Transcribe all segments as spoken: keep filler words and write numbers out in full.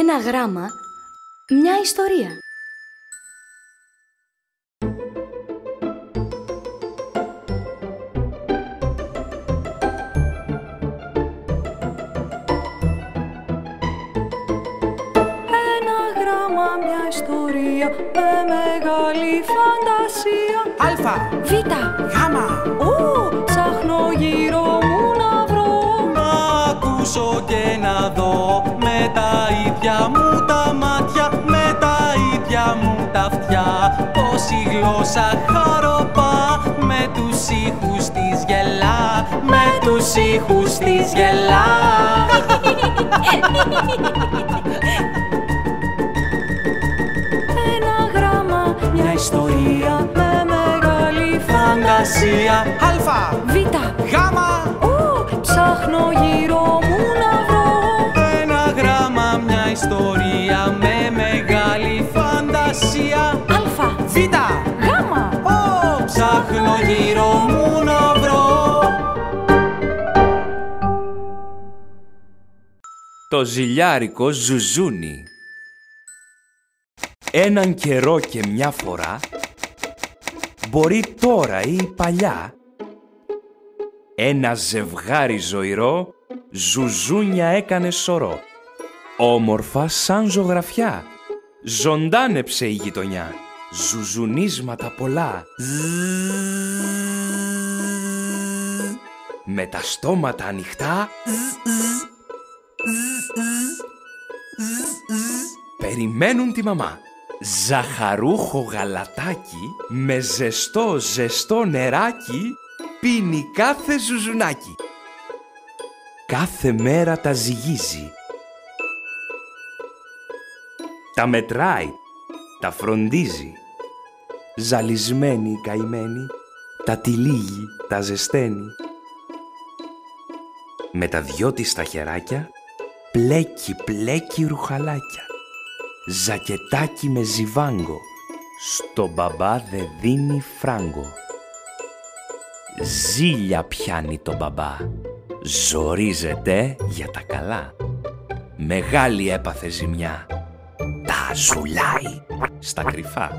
Ένα γράμμα, μια ιστορία. Μια ιστορία με μεγάλη φαντασία. Αλφα, βήτα, γάμα. Ου, ψάχνω γύρω μου να βρω. Να ακούσω και να δω με τα ίδια μου τα μάτια, με τα ίδια μου τα αυτιά. Πως η γλώσσα χαροπά με τους ήχους της γελά, με τους ήχους της γελά. Ιστορία με μεγάλη φαντασία. Αλφα, βήτα, γάμα. Ου, ψάχνω γύρω μου να βρω. Ένα γράμμα, μια ιστορία με μεγάλη φαντασία. Αλφα, βήτα, γάμα. Ου, ψάχνω γύρω μου να βρω. Το ζηλιάρικο ζουζούνι. Έναν καιρό και μια φορά, μπορεί τώρα ή παλιά, ένα ζευγάρι ζωηρό ζουζούνια έκανε σωρό, όμορφα σαν ζωγραφιά, ζωντάνεψε η γειτονιά, ζουζουνίσματα πολλά. Με τα στόματα ανοιχτά, περιμένουν τη μαμά. Ζαχαρούχο γαλατάκι με ζεστό ζεστό νεράκι πίνει κάθε ζουζουνάκι. Κάθε μέρα τα ζυγίζει, τα μετράει, τα φροντίζει. Ζαλισμένη η καημένη, τα τυλίγει, τα ζεσταίνει. Με τα δυο της τα χεράκια πλέκει πλέκει ρουχαλάκια. Ζακετάκι με ζιβάγκο, στο μπαμπά δε δίνει φράγκο. Ζήλια πιάνει τον μπαμπά, ζορίζεται για τα καλά. Μεγάλη έπαθε ζημιά, τα ζουλάει στα κρυφά.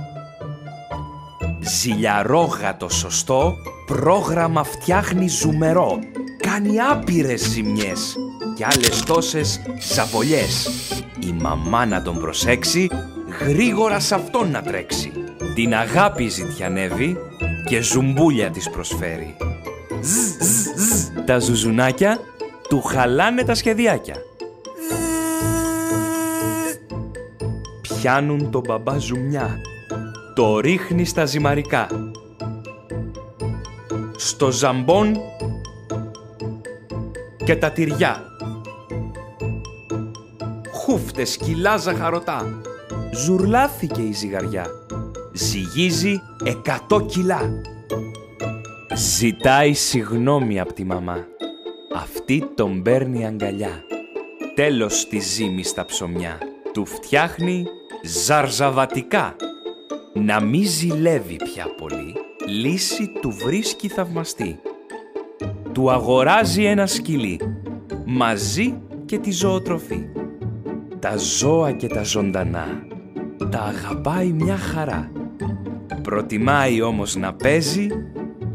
Ζηλιαρόγα το σωστό, πρόγραμμα φτιάχνει ζουμερό. Κάνει άπειρες ζημιές και άλλες τόσες ζαβολιές. Η μαμά να τον προσέξει, γρήγορα σ' αυτόν να τρέξει. Την αγάπη ζητιανεύει και ζουμπούλια της προσφέρει. Ζ, ζ, ζ. Τα ζουζουνάκια του χαλάνε τα σχεδιάκια. Πιάνουν τον μπαμπά ζουμιά, το ρίχνει στα ζυμαρικά. Στο ζαμπόν και τα τυριά. Χούφτες, κιλά ζαχαρωτά. Ζουρλάθηκε η ζυγαριά. Ζυγίζει εκατό κιλά. Ζητάει συγγνώμη απ' τη μαμά. Αυτή τον παίρνει αγκαλιά. Τέλος τη ζύμη στα ψωμιά. Του φτιάχνει ζαρζαβατικά. Να μη ζηλεύει πια πολύ. Λύση του βρίσκει θαυμαστή. Του αγοράζει ένα σκυλί, μαζί και τη ζωοτροφή. Τα ζώα και τα ζωντανά τα αγαπάει μια χαρά. Προτιμάει όμως να παίζει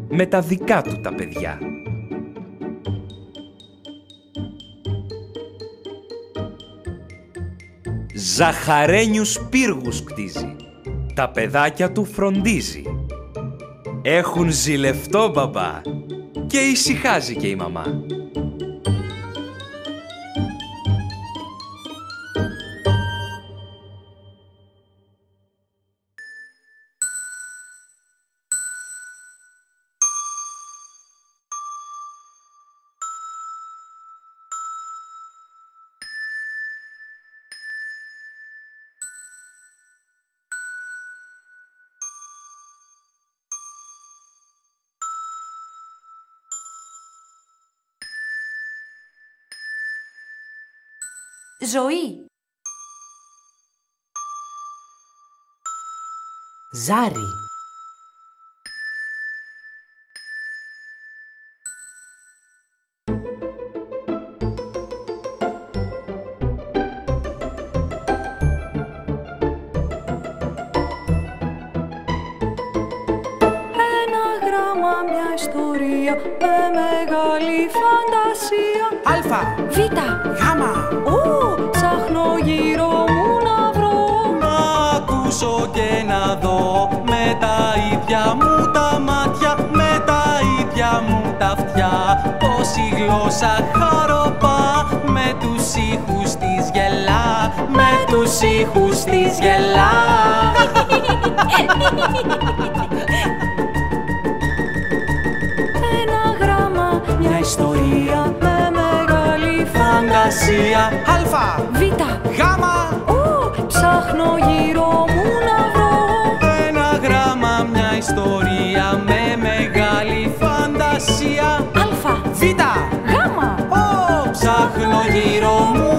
με τα δικά του τα παιδιά. Ζαχαρένιους πύργους κτίζει, τα παιδάκια του φροντίζει. Έχουν ζηλευτό μπαμπά και ησυχάζει και η μαμά. Ζωή. Ζάρι. βιβλίο με μεγάλη φαντασία. Αλφα, Β, Γάμα. Ου, ψάχνω γύρω μου να βρω. Να ακούσω και να δω με τα ίδια μου τα μάτια, με τα ίδια μου τα αυτιά. Πως η γλώσσα χαροπά με τους ήχους της γελά, με τους ήχους της γελά. Ιστορία με μεγάλη φαντασία. Αλφα, Β, Γάμα. Ου, ψάχνω γύρω μου να βρω. Ένα γράμμα, μια ιστορία με μεγάλη φαντασία. Αλφα, Β, Γάμα. Ου, ψάχνω γύρω μου.